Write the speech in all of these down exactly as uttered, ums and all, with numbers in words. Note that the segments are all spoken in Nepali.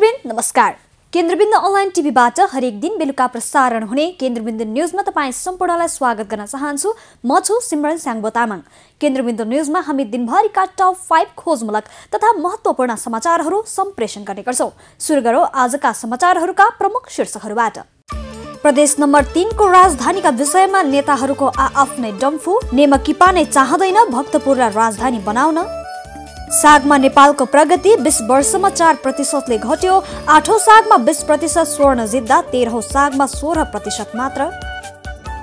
दर्शकवृन्द नमस्कार। केन्द्रबिन्दु अनलाइन टिभीबाट हरेक दिन बेलुका प्रसारण हुने केन्द्रबिन्दु न्यूजमा तपाईं सम्पूर्णलाई स्वागत गर्न चाहन्छु। म छु सिमरन स्याङबो तामाङ। केन्द्रबिन्दु न्यूजमा हामी दिनभरिका टप पाँच खोजमूलक तथा महत्त्वपूर्ण समाचारहरू सम्प्रेषण गर्ने गर्छौं। सुरु गरौं आजका समाचारहरूका प्रमुख शीर्षकहरूबाट। प्रदेश नम्बर तीन को राजधानीका विषयमा नेताहरूको आआफ्नै डम्फु, नेमकीपा नै चाहदैन भक्तपुरलाई राजधानी बनाउन। सागमा नेपालको प्रगति बीस वर्षमा चार प्रतिशतले घट्यो। आठौं सागमा बीस प्रतिशत स्वर्ण जित्दा तेह्रौं सागमा सोह्र प्रतिशत मात्र।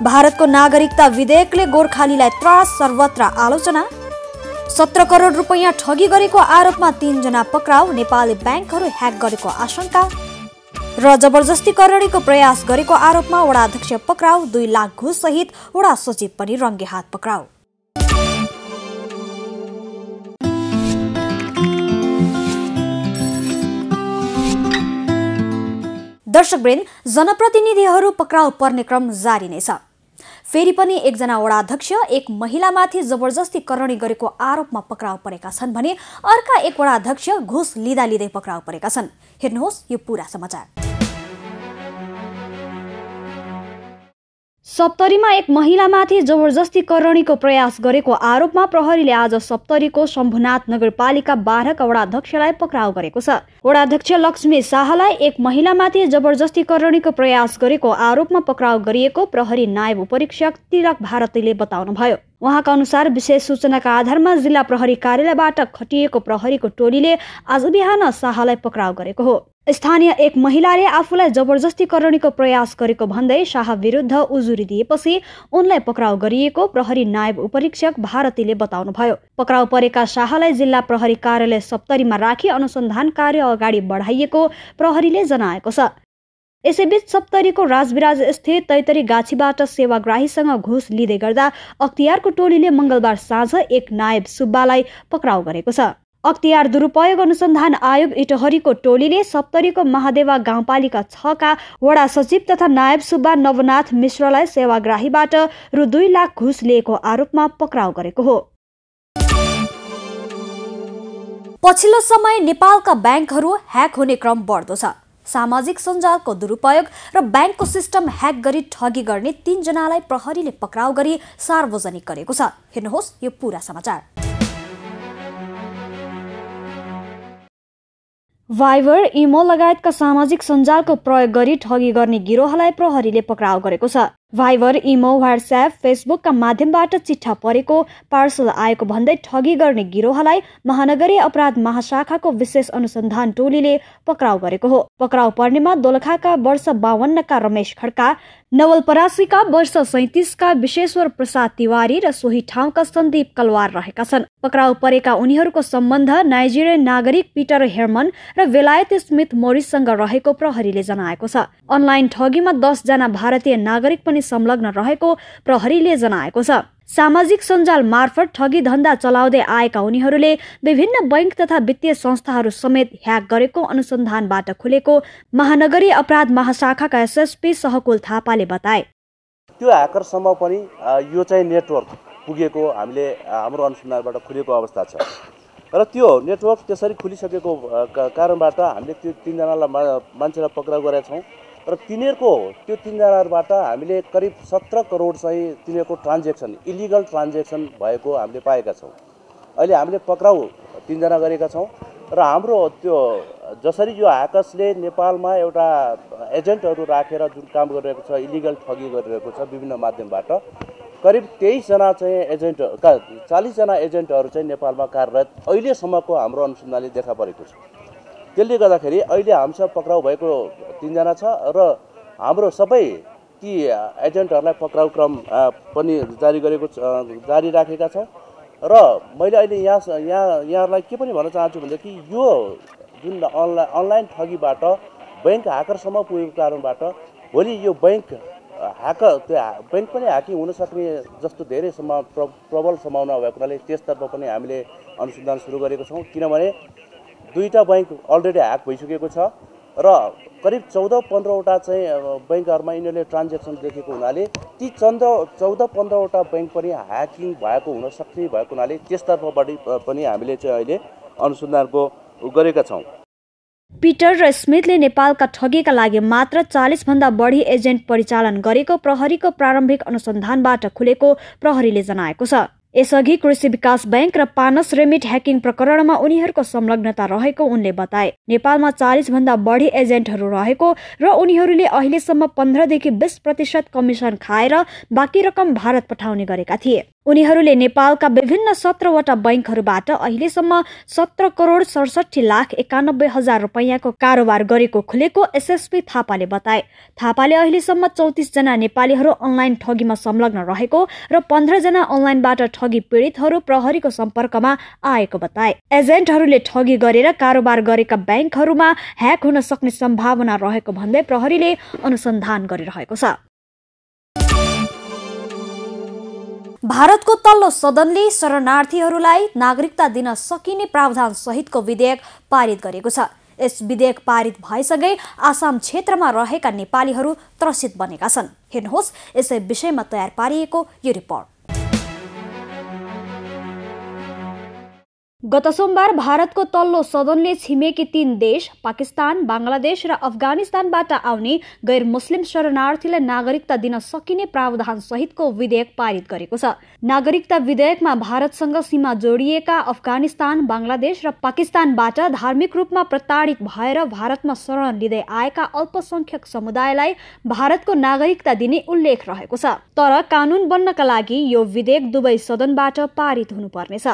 भारतको नागरिकता विधेयकले गोर्खालीलाई त्रास, सर्वत्र आलोचना। सत्र करोड रुपैयाँ ठगी गरेको आरोपमा तीनजना पक्राउ, नेपाली ब्याङ्कहरू ह्याक गरेको आशंका र जबरजस्ती करणीको प्रयास गरेको आरोपमा वडा अध्यक्ष पक्राउ, दुई लाख घुस सहित वडा सचिव पनि रङ्गेहात पक्राउ। दर्शकवृन्द, जनप्रतिनिधिहरू पक्राउ पर्ने क्रम जारी नै छ। फेरि पनि एकजना वडा अध्यक्ष एक महिलामाथि जबरजस्ती करणी गरेको आरोपमा पक्राउ परेका छन् भने अर्का एक वडा अध्यक्ष घुस लिँदा लिँदै पक्राउ परेका छन्। हेर्नुहोस् यो पूरा समाचार। सप्तरीमा एक महिलामाथि जबरजस्ती करणीको प्रयास गरेको आरोपमा प्रहरीले आज सप्तरीको शम्भुनाथ नगरपालिका बाह्रका वडा अध्यक्षलाई पक्राउ गरेको छ। वडा अध्यक्ष लक्ष्मी शाहलाई एक महिलामाथि जबरजस्ती करणीको प्रयास गरेको आरोपमा पक्राउ गरिएको प्रहरी नायब उपरीक्षक तिलक भारतीले बताउनुभयो। उहाँका अनुसार विशेष सूचनाका आधारमा जिल्ला प्रहरी कार्यालयबाट खटिएको प्रहरीको टोलीले आज बिहान शाहलाई पक्राउ गरेको हो। स्थानीय एक महिलाले आफूलाई जबरजस्ती करणीको प्रयास गरेको भन्दै शाह विरुद्ध उजुरी दिएपछि उनलाई पक्राउ गरिएको प्रहरी नायब उपरीक्षक भारतीले बताउनुभयो। पक्राउ परेका शाहलाई जिल्ला प्रहरी कार्यालय सप्तरीमा राखी अनुसन्धान कार्य अगाडि बढाइएको प्रहरीले जनाएको छ। यसैबीच सप्तरीको राजविराज स्थित तैतरी गाछीबाट सेवाग्राहीसँग घुस लिँदै गर्दा अख्तियारको टोलीले मङ्गलबार साँझ एक नायब सुब्बालाई पक्राउ गरेको छ। अख्तियार दुरुपयोग अनुसन्धान आयोग इटहरीको टोलीले सप्तरीको महादेवा गाउँपालिका छ का वडा सचिव तथा नायब सुब्बा नवनाथ मिश्रलाई सेवाग्राहीबाट रु दुई लाख घुस लिएको आरोपमा पक्राउ गरेको हो। पछिल्लो समय नेपालका ब्याङ्कहरू ह्याक हुने क्रम बढ्दो छ। सामाजिक सञ्जालको दुरुपयोग र ब्याङ्कको सिस्टम ह्याक गरी ठगी गर्ने तीनजनालाई प्रहरीले पक्राउ गरी सार्वजनिक गरेको छ। हेर्नुहोस् यो पूरा समाचार। भाइबर, इमो लगायतका सामाजिक सञ्जालको प्रयोग गरी ठगी गर्ने गिरोहलाई प्रहरीले पक्राउ गरेको छ। भाइबर, इमो, व्हाट्सएप, फेसबुकका माध्यमबाट चिट्ठा परेको, पार्सल आएको भन्दै ठगी गर्ने गिरोहलाई महानगरीय अपराध महाशाखाको विशेष अनुसन्धान टोलीले पक्राउ गरेको हो। पक्राउ पर्नेमा दोलखाका वर्ष बावन्नका रमेश खड्का, नवलपरासीका वर्ष सैतिसका विश्वेश्वर प्रसाद तिवारी र सोही ठाउँका सन्दीप कलवार रहेका छन्। पक्राउ परेका उनीहरूको सम्बन्ध नाइजेरियन नागरिक पिटर हेर्मन र बेलायत स्मिथ मोरिससँग रहेको प्रहरीले जनाएको छ। अनलाइन ठगीमा दसजना भारतीय नागरिक पनि संलग्न रहेको प्रहरीले जनाएको छ। सामाजिक सञ्जाल मार्फत ठगी धन्दा चलाउँदै आएका उनीहरूले विभिन्न बैंक तथा वित्तीय संस्थाहरू समेत ह्याक गरेको अनुसन्धानबाट खुलेको महानगरी अपराध महाशाखाका एसएसपी सहकुल थापाले बताए। त्यो ह्याकरसम्म पनि यो चाहिँ नेटवर्क पुगेको हामीले हाम्रो अनुसन्धानबाट खुलेको अवस्था छ र त्यो नेटवर्क त्यसरी खुलिसकेको कारणबाट हामीले त्यो तीनजनालाई मान्छेलाई पक्राउ गरेका छौँ र तिनीहरूको त्यो तीनजनाबाट हामीले करिब सत्र करोड चाहिँ तिनीहरूको ट्रान्जेक्सन, इलिगल ट्रान्जेक्सन भएको हामीले पाएका छौँ। अहिले हामीले पक्राउ तीनजना गरेका छौँ र हाम्रो त्यो जसरी यो ह्याकर्सले नेपालमा एउटा एजेन्टहरू राखेर जुन काम गरिरहेको छ, इलिगल ठगी गरिरहेको छ विभिन्न माध्यमबाट, करिब तेइसजना चाहिँ एजेन्ट, चालिसजना एजेन्टहरू चाहिँ नेपालमा कार्यरत अहिलेसम्मको हाम्रो अनुसन्धानले देखा परेको छ। त्यसले गर्दाखेरि अहिले हामीसँग पक्राउ भएको तीनजना छ र हाम्रो सबै ती एजेन्टहरूलाई पक्राउ क्रम पनि जारी गरेको जारी राखेका छौँ र मैले अहिले यहाँ यहाँ यहाँहरूलाई के पनि भन्न चाहन्छु भन्दा कि यो जुन अनलाइन अनलाइन ठगीबाट ब्याङ्क ह्याकरसम्म पुगेको कारणबाट भोलि यो ब्याङ्क ह्याकर त्यो ब्याङ्क पनि ह्याकिङ हुनसक्ने जस्तो धेरै सम्भाव प्रबल सम्भावना भएको हुनाले त्यसतर्फ पनि हामीले अनुसन्धान सुरु गरेको छौँ। किनभने दुईवटा बैंक अलरेडी ह्याक भइसकेको छ र करिब चौदह पन्ध्रवटा चाहिँ ब्याङ्कहरूमा यिनीहरूले ट्रान्जेक्सन देखेको हुनाले ती चन्द चौध पन्ध्रवटा ब्याङ्क पनि ह्याकिङ भएको हुनसक्ने भएको हुनाले त्यसतर्फबाट पनि हामीले चाहिँ अहिले अनुसन्धानको गरेका छौँ। पिटर र स्मिथले नेपालका ठगेका लागि मात्र चालीस भन्दा बढी एजेन्ट परिचालन गरेको प्रहरीको प्रारम्भिक अनुसन्धानबाट खुलेको प्रहरीले जनाएको छ। यसअघि कृषि विकास बैंक र पानस रेमिट ह्याकिङ प्रकरणमा उनीहरूको संलग्नता रहेको उनले बताए। नेपालमा चालीस भन्दा बढी एजेन्टहरू रहेको र उनीहरूले अहिलेसम्म पन्ध्रदेखि बीस प्रतिशत कमिसन खाएर बाँकी रकम भारत पठाउने गरेका थिए। उनीहरूले नेपालका विभिन्न सत्रवटा बैंकहरूबाट अहिलेसम्म सत्र करोड सडसठी लाख एकानब्बे हजार रुपैयाँको कारोबार गरेको खुलेको एसएसपी थापाले बताए। थापाले अहिलेसम्म चौतीस जना नेपालीहरू अनलाइन ठगीमा संलग्न रहेको र पन्ध्र जना अनलाइनबाट ठगी पीडितहरू प्रहरीको सम्पर्कमा आएको बताए। एजेन्टहरूले ठगी गरेर कारोबार गरेका ब्याङ्कहरूमा ह्याक हुन सक्ने सम्भावना रहेको भन्दै प्रहरीले अनुसन्धान गरिरहेको छ। भारतको तल्लो सदनले शरणार्थीहरूलाई नागरिकता दिन सकिने प्रावधान सहितको विधेयक पारित गरेको छ। यस विधेयक पारित भएसँगै आसाम क्षेत्रमा रहेका नेपालीहरू त्रसित बनेका छन्। हेर्नुहोस् यसै विषयमा तयार पारिएको यो रिपोर्ट। गत सोमबार भारतको तल्लो सदनले छिमेकी तीन देश पाकिस्तान, बङ्गलादेश र अफगानिस्तानबाट आउने गैर मुस्लिम शरणार्थीलाई नागरिकता दिन सकिने प्रावधान सहितको विधेयक पारित गरेको छ। नागरिकता विधेयकमा भारतसँग सीमा जोडिएका अफगानिस्तान, बङ्गलादेश र पाकिस्तानबाट धार्मिक रूपमा प्रताडित भएर भारतमा शरण लिँदै आएका अल्पसंख्यक समुदायलाई भारतको नागरिकता दिने उल्लेख रहेको छ। तर कानून बन्नका लागि यो विधेयक दुवै सदनबाट पारित हुनुपर्नेछ।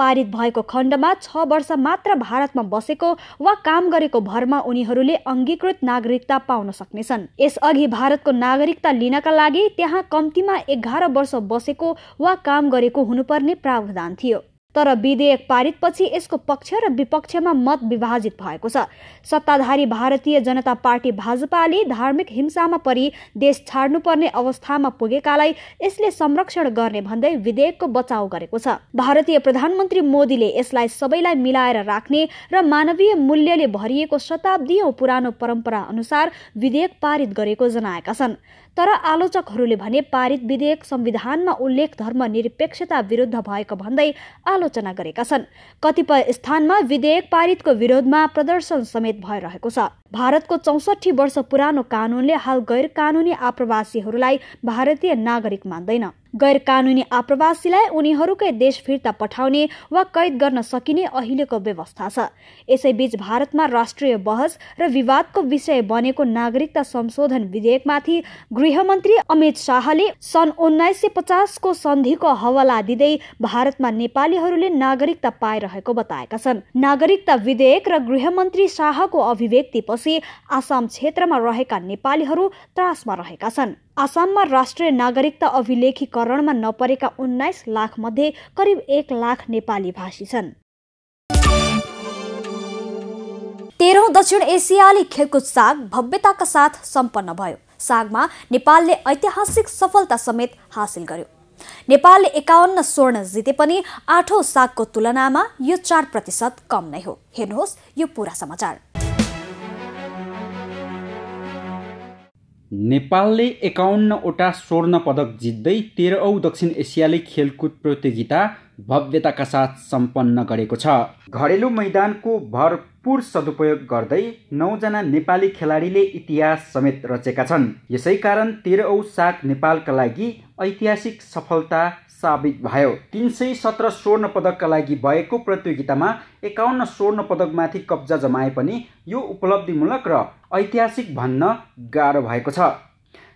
पारित भएको खण्डमा छ वर्ष मात्र भारतमा बसेको वा काम गरेको भरमा उनीहरूले अङ्गीकृत नागरिकता पाउन सक्नेछन्। यसअघि भारतको नागरिकता लिनका लागि त्यहाँ कम्तीमा एघार वर्ष बसेको वा काम गरेको हुनुपर्ने प्रावधान थियो। तर विधेयक पारितपछि यसको पक्ष र विपक्षमा मत विभाजित भएको छ। सत्ताधारी भारतीय जनता पार्टी भाजपाले धार्मिक हिंसामा परी देश छाड्नुपर्ने अवस्थामा पुगेकालाई यसले संरक्षण गर्ने भन्दै विधेयकको बचाउ गरेको छ। भारतीय प्रधानमन्त्री मोदीले यसलाई सबैलाई मिलाएर राख्ने र मानवीय मूल्यले भरिएको शताब्दीयौं पुरानो परम्परा अनुसार विधेयक पारित गरेको जनाएका छन्। तर आलोचकहरूले भने पारित विधेयक संविधानमा उल्लेख धर्मनिरपेक्षता विरुद्ध भएको भन्दै आलोचना गरेका छन्। कतिपय स्थानमा विधेयक पारितको विरोधमा प्रदर्शन समेत भइरहेको छ। भारतको चौसठी वर्ष पुरानो कानूनले हाल गैर कानूनी आप्रवासीहरूलाई भारतीय नागरिक मान्दैन। गैर कानूनी आप्रवासीलाई उनीहरूकै देश फिर्ता पठाउने वा कैद गर्न सकिने अहिलेको व्यवस्था छ। यसैबीच भारतमा राष्ट्रिय बहस र विवादको विषय बनेको नागरिकता संशोधन विधेयकमाथि गृहमन्त्री अमित शाहले सन् उन्नाइस सय पचासको सन्धिको हवाला दिँदै भारतमा नेपालीहरूले नागरिकता पाइरहेको बताएका छन्। नागरिकता विधेयक र गृहमन्त्री शाहको अभिव्यक्ति आसाम क्षेत्रमा रहेका नेपालीहरू त्रासमा रहेका छन्। आसाममा राष्ट्रिय नागरिकता अभिलेखीकरणमा नपरेका उन्नाइस लाख मध्ये करिब एक लाख नेपाली भाषी छन्। तेह्रौं दक्षिण एसियाली खेलकुद साग भव्यताका साथ सम्पन्न भयो। सागमा नेपालले ऐतिहासिक सफलता समेत हासिल गर्यो। नेपालले एकाउन्न स्वर्ण जिते पनि आठौं सागको तुलनामा यो चार प्रतिशत कम नै हो। हेर्नुहोस् यो पूरा समाचार। नेपालले एकाउन्नवटा स्वर्ण पदक जित्दै तेह्रौं दक्षिण एसियाली खेलकुद प्रतियोगिता भव्यताका साथ सम्पन्न गरेको छ। घरेलु मैदानको भरपूर सदुपयोग गर्दै नौजना नेपाली खेलाडीले इतिहास समेत रचेका छन्। यसै कारण तेह्रौं साग नेपालका लागि ऐतिहासिक सफलता साबित भयो। तीन सय सत्र स्वर्ण पदकका लागि भएको प्रतियोगितामा एकाउन्न स्वर्ण पदकमाथि कब्जा जमाए पनि यो उपलब्धिमूलक र ऐतिहासिक भन्न गाह्रो भएको छ।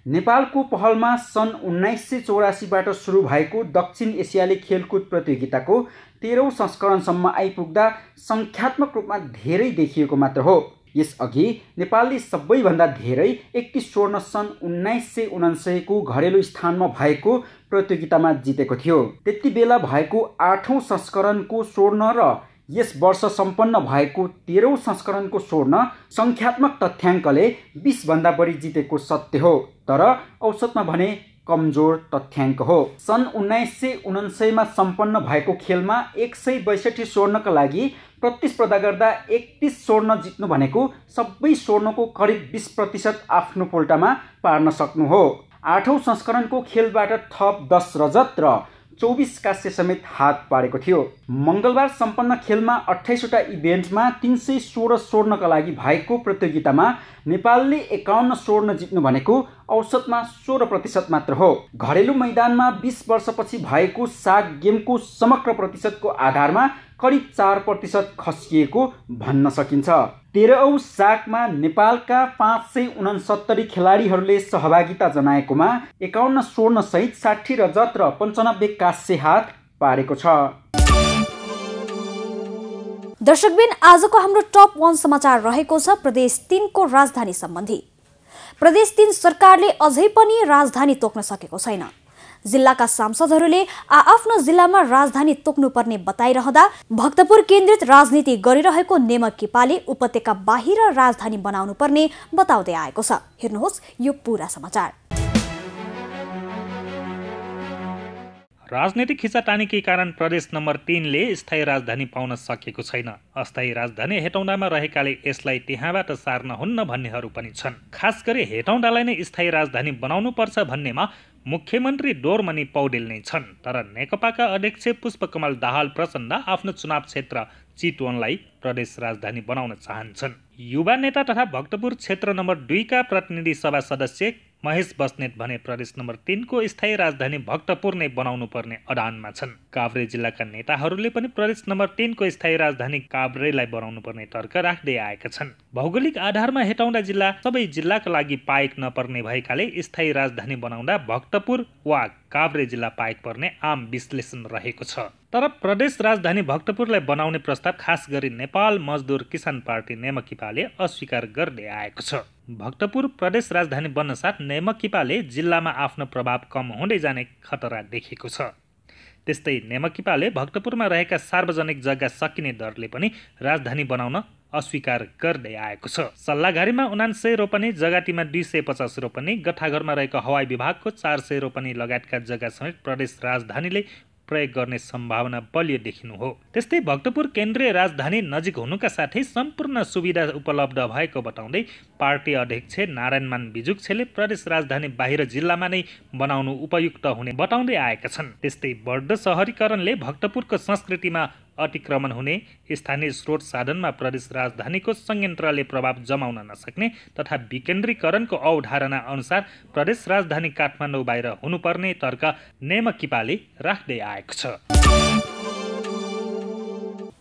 नेपालको पहलमा सन् उन्नाइस सय चौरासीबाट सुरु भएको दक्षिण एसियाली खेलकुद प्रतियोगिताको तेह्रौं संस्करणसम्म आइपुग्दा सङ्ख्यात्मक रूपमा धेरै देखिएको मात्र हो। यसअघि नेपालले सबैभन्दा धेरै एकतीस स्वर्ण सन् उन्नाइस सय उनान्सयको घरेलु स्थानमा भएको प्रतियोगितामा जितेको थियो। त्यति बेला भएको आठौं संस्करणको स्वर्ण र यस वर्ष सम्पन्न भएको तेह्रौं संस्करणको स्वर्ण सङ्ख्यात्मक तथ्याङ्कले बीस भन्दा बढी जितेको सत्य हो, तर औसतमा भने कमजोर तथ्याङ्क हो। सन् उन्नाइस सय उनान्सयमा सम्पन्न भएको खेलमा एक सय बैसठी स्वर्णका लागि प्रतिस्पर्धा गर्दा एकतीस स्वर्ण जित्नु भनेको सबै स्वर्णको करिब बीस प्रतिशत आफ्नो पोल्टामा पार्न सक्नु हो। आठौं संस्करणको खेलबाट थप दस रजत र चौबीस कांस्य समेत हात पारेको थियो। मंगलबार सम्पन्न खेलमा अट्ठाइसवटा इभेन्टमा तीन सौ सोह्र स्वर्णका लागि भएको प्रतियोगितामा नेपालले एकाउन्न स्वर्ण जित्नु भनेको औसतमा सोह्र प्रतिशत मात्र हो। घरेलु मैदानमा बीस वर्षपछि भएको साग गेमको समग्र प्रतिशतको आधारमा करिब चार प्रतिशत खस्किएको भन्न सकिन्छ। तेह्रौं सागमा नेपालका पाँच सय उनसत्तरी खेलाडीहरूले सहभागिता जनाएकोमा एकाउन्न स्वर्ण सहित साठी रजत र पन्चानब्बे कांस्य हात पारेको छ। दर्शकबिन आजको हाम्रो टप एक समाचार रहेको छ प्रदेश तीन को राजधानी सम्बन्धी। प्रदेश तीन सरकारले अझै पनि राजधानी तोक्न सकेको छैन। जिल्लाका सांसदहरूले आआफ्नो जिल्लामा राजधानी तोक्नुपर्ने बताइरहँदा भक्तपुर केन्द्रित राजनीति गरिरहेको नेमक केपाले उपत्यका बाहिर राजधानी बनाउनुपर्ने बताउँदै आएको छ। हेर्नुहोस् यो पूरा समाचार। राजनीतिक खिचातानीकै कारण प्रदेश नम्बर तीनले स्थायी राजधानी पाउन सकेको छैन। अस्थायी राजधानी हेटौँडामा रहेकाले यसलाई त्यहाँबाट सार्न हुन्न भन्नेहरू पनि छन्। खास गरी हेटौँडालाई नै स्थायी राजधानी बनाउनुपर्छ भन्नेमा मुख्यमन्त्री डोरमणि पौडेल नै छन्। तर नेकपाका अध्यक्ष पुष्पकमल दाहाल प्रचण्ड आफ्नो चुनाव क्षेत्र चितवनलाई प्रदेश राजधानी बनाउन चाहन्छन्। युवा नेता तथा भक्तपुर क्षेत्र नम्बर दुई का प्रतिनिधि सभा सदस्य महेश बस्नेत भने प्रदेश नम्बर तीन को स्थायी राजधानी भक्तपुर नै बनाउनु पर्ने अडानमा छन्। काभ्रे जिल्लाका नेताहरूले पनि प्रदेश नम्बर तीन को स्थायी राजधानी काभ्रेलाई बनाउनु पर्ने तर्क राख्दै आएका छन्। भौगोलिक आधारमा हेटौँडा जिल्ला सबै जिल्लाका लागि पाएक नपर्ने भएकाले स्थायी राजधानी बनाउँदा भक्तपुर वा काभ्रे जिल्ला पाएक पर्ने आम विश्लेषण रहेको छ। तर प्रदेश राजधानी भक्तपुरलाई बनाउने प्रस्ताव खास गरी नेपाल मजदुर किसान पार्टी नेमकिपाले अस्वीकार गर्दै आएको छ। भक्तपुर प्रदेश राजधानी बन्न साथ नेमकिपाले जिल्लामा आफ्नो प्रभाव कम हुँदै जाने खतरा देखेको छ। त्यस्तै नेमकिपाले भक्तपुरमा रहेका सार्वजनिक जग्गा सकिने दरले पनि राजधानी बनाउन अस्वीकार गर्दै आएको छ। सल्लाघारीमा उनान्सय रोपनी, जगाटीमा दुई सय पचास रोपनी, गठाघरमा रहेको हवाई विभागको चार सय रोपनी लगायतका जग्गा समेत प्रदेश राजधानीले प्रयोग गर्ने सम्भावना बलियो देखिनु हो। त्यस्तै भक्तपुर केन्द्रीय राजधानी नजिक हुनुका साथै सम्पूर्ण सुविधा उपलब्ध भएको बताउँदै पार्टी अध्यक्ष नारायणमान बिजुक्षले प्रदेश राजधानी बाहिर जिल्लामा नै बनाउनु उपयुक्त हुने बताउँदै आएका छन्। त्यस्तै बढ्दो सहरीकरणले भक्तपुरको संस्कृतिमा अतिक्रमण हुने, स्थानीय स्रोत साधनमा प्रदेश राजधानीको संयन्त्रले प्रभाव जमाउन नसक्ने तथा विकेन्द्रीकरणको अवधारणा अनुसार प्रदेश राजधानी काठमाडौँ बाहिर हुनुपर्ने तर्क नेमकिपाले राख्दै आएको छ।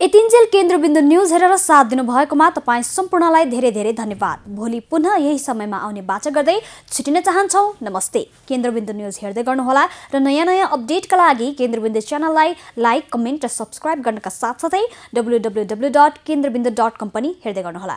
यतिन्जेल केन्द्रबिन्दु न्युज हेरेर साथ दिनुभएकोमा तपाईँ सम्पूर्णलाई धेरै धेरै धन्यवाद। भोलि पुनः यही समयमा आउने बाचा गर्दै छुटिन चाहन्छौँ। नमस्ते। केन्द्रबिन्दु न्युज हेर्दै गर्नुहोला र नयाँ नयाँ अपडेटका लागि केन्द्रबिन्दु च्यानललाई लाइक, कमेन्ट र सब्सक्राइब गर्नका साथसाथै W W W dot Kendrabindu dot com पनि हेर्दै गर्नुहोला।